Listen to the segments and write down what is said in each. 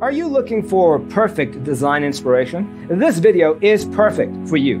Are you looking for perfect design inspiration? This video is perfect for you.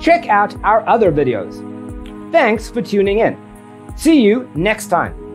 Check out our other videos. Thanks for tuning in. See you next time.